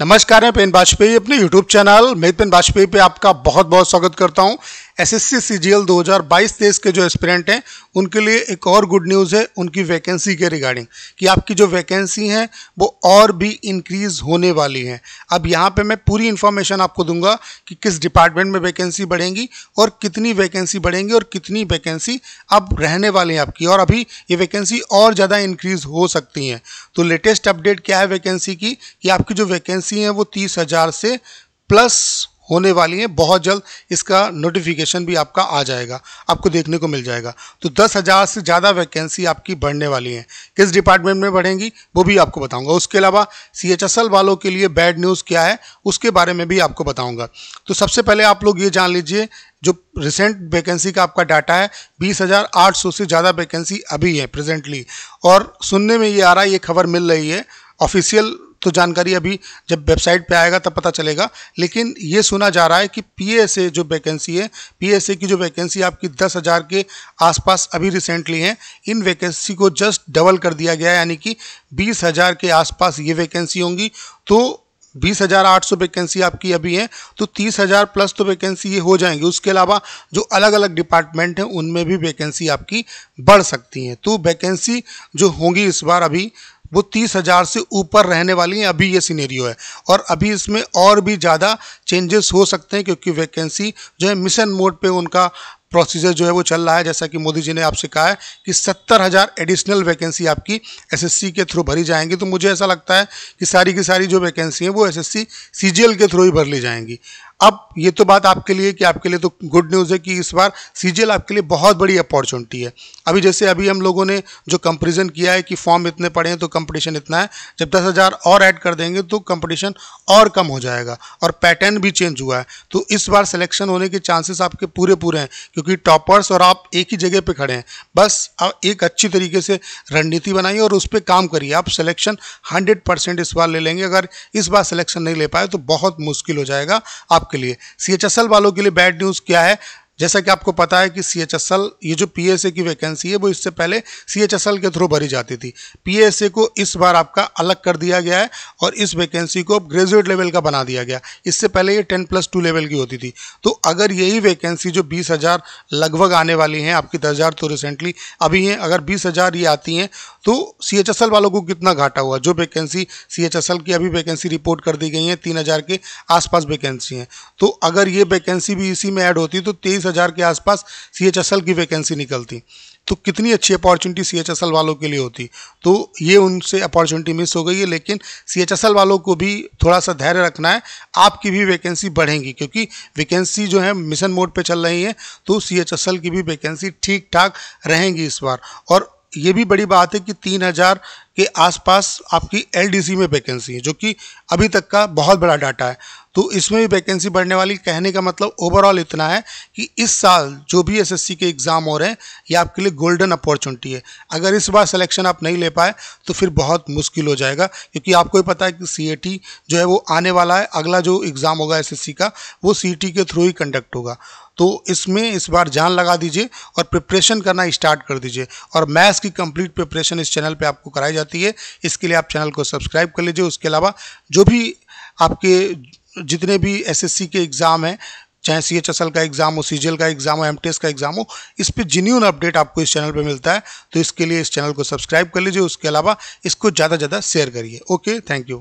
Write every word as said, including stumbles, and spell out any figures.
नमस्कार, मैं प्रवीण बाजपेई अपने YouTube channel math Praveen Bajpai पे आपका बहुत बहुत स्वागत करता हूं। S S C C G L दो हज़ार बाईस तेईस के जो एस्पिरेंट हैं उनके लिए एक और गुड न्यूज़ है उनकी वैकेंसी के रिगार्डिंग कि आपकी जो वैकेंसी है वो और भी इंक्रीज़ होने वाली है। अब यहाँ पे मैं पूरी इन्फॉर्मेशन आपको दूंगा कि किस डिपार्टमेंट में वैकेंसी बढ़ेंगी और कितनी वैकेंसी बढ़ेंगी और कितनी वैकेंसी अब रहने वाली है आपकी, और अभी ये वैकेंसी और ज़्यादा इंक्रीज़ हो सकती हैं। तो लेटेस्ट अपडेट क्या है वैकेंसी की कि आपकी जो वैकेंसी है वो तीस हज़ार से प्लस होने वाली है। बहुत जल्द इसका नोटिफिकेशन भी आपका आ जाएगा, आपको देखने को मिल जाएगा। तो दस हज़ार से ज़्यादा वैकेंसी आपकी बढ़ने वाली है। किस डिपार्टमेंट में बढ़ेंगी वो भी आपको बताऊंगा। उसके अलावा सी एच एस एल वालों के लिए बैड न्यूज़ क्या है उसके बारे में भी आपको बताऊंगा। तो सबसे पहले आप लोग ये जान लीजिए जो रिसेंट वैकेंसी का आपका डाटा है बीस हज़ार आठ सौ से ज़्यादा वैकेंसी अभी है प्रेजेंटली, और सुनने में ये आ रहा है, ये खबर मिल रही है, ऑफिशियल तो जानकारी अभी जब वेबसाइट पे आएगा तब पता चलेगा, लेकिन ये सुना जा रहा है कि पी एस ए जो वैकेंसी है पी एस ए की जो वैकेंसी आपकी दस हज़ार के आसपास अभी रिसेंटली है, इन वैकेंसी को जस्ट डबल कर दिया गया है, यानी कि बीस हज़ार के आसपास ये वैकेंसी होंगी। तो बीस हज़ार आठ सौ वैकेंसी आपकी अभी है, तो तीस हज़ार प्लस तो वैकेंसी ये हो जाएंगी। उसके अलावा जो अलग अलग डिपार्टमेंट हैं उनमें भी वैकेंसी आपकी बढ़ सकती हैं। तो वैकेंसी जो होंगी इस बार अभी वो तीस हज़ार से ऊपर रहने वाली है, अभी ये सिनेरियो है, और अभी इसमें और भी ज़्यादा चेंजेस हो सकते हैं क्योंकि वैकेंसी जो है मिशन मोड पे उनका प्रोसीजर जो है वो चल रहा है। जैसा कि मोदी जी ने आपसे कहा है कि सत्तर हज़ार एडिशनल वैकेंसी आपकी एसएससी के थ्रू भरी जाएंगी, तो मुझे ऐसा लगता है कि सारी की सारी जो वैकेंसी है वो एसएससी सीजीएल के थ्रू ही भर ली जाएंगी। अब ये तो बात आपके लिए कि आपके लिए तो गुड न्यूज़ है कि इस बार सीजीएल आपके लिए बहुत बड़ी अपॉर्चुनिटी है। अभी जैसे अभी हम लोगों ने जो कंपेरिजन किया है कि फॉर्म इतने पड़े हैं तो कंपटीशन इतना है, जब दस हज़ार और ऐड कर देंगे तो कंपटीशन और कम हो जाएगा, और पैटर्न भी चेंज हुआ है। तो इस बार सिलेक्शन होने के चांसेस आपके पूरे पूरे हैं क्योंकि टॉपर्स और आप एक ही जगह पे खड़े हैं। बस आप एक अच्छी तरीके से रणनीति बनाइए और उस पर काम करिए, आप सिलेक्शन हंड्रेड परसेंट इस बार ले लेंगे। अगर इस बार सिलेक्शन नहीं ले पाए तो बहुत मुश्किल हो जाएगा आपके लिए। सी एच एस एल वालों के लिए बैड न्यूज़ क्या है, जैसा कि आपको पता है कि सी एच एस एल ये जो पी एस ए की वैकेंसी है वो इससे पहले सी एच एस एल के थ्रू भरी जाती थी। पी एस ए को इस बार आपका अलग कर दिया गया है और इस वैकेंसी को अब ग्रेजुएट लेवल का बना दिया गया। इससे पहले ये टेन प्लस टू लेवल की होती थी। तो अगर यही वैकेंसी जो बीस हज़ार लगभग आने वाली हैं, आपकी दस हज़ार तो रिसेंटली अभी हैं, अगर बीस हज़ार ये आती हैं तो सी एच एस एल वालों को कितना घाटा हुआ। जो vacancy C H S L की अभी वैकेंसी रिपोर्ट कर दी गई है तीन हज़ार के आसपास वैकेंसी हैं, तो अगर ये वैकेंसी भी इसी में ऐड होती तो तेईस हज़ार के आसपास सी एच एस एल की वैकेंसी निकलती, तो कितनी अच्छी opportunity C H S L वालों के लिए होती। तो ये उनसे अपॉर्चुनिटी मिस हो गई है, लेकिन सी एच एस एल वालों को भी थोड़ा सा धैर्य रखना है, आपकी भी वैकेंसी बढ़ेंगी क्योंकि वैकेंसी जो है मिशन मोड पे चल रही है। तो सी एच एस एल की भी वैकेंसी ठीक ठाक रहेंगी इस बार, और ये भी बड़ी बात है कि तीन हज़ार के आसपास आपकी एलडीसी में वैकेंसी है जो कि अभी तक का बहुत बड़ा डाटा है, तो इसमें भी वैकेंसी बढ़ने वाली। कहने का मतलब ओवरऑल इतना है कि इस साल जो भी एसएससी के एग्ज़ाम हो रहे हैं ये आपके लिए गोल्डन अपॉर्चुनिटी है। अगर इस बार सिलेक्शन आप नहीं ले पाए तो फिर बहुत मुश्किल हो जाएगा क्योंकि आपको ही पता है कि सी एटी जो है वो आने वाला है, अगला जो एग्ज़ाम होगा एसएससी का वो सी एटी के थ्रू ही कंडक्ट होगा। तो इसमें इस बार जान लगा दीजिए और प्रिपरेशन करना स्टार्ट कर दीजिए, और मैथ्स की कंप्लीट प्रिपरेशन इस चैनल पे आपको कराई जाती है, इसके लिए आप चैनल को सब्सक्राइब कर लीजिए। उसके अलावा जो भी आपके जितने भी एसएससी के एग्ज़ाम हैं, चाहे सी एच एस एल का एग्ज़ाम हो, सी जी एल का एग्ज़ाम हो, एम टी एस का एग्ज़ाम हो, इस पर जेन्युइन अपडेट आपको इस चैनल पर मिलता है, तो इसके लिए इस चैनल को सब्सक्राइब कर लीजिए। उसके अलावा इसको ज़्यादा से ज़्यादा शेयर करिए। Okay, thank you.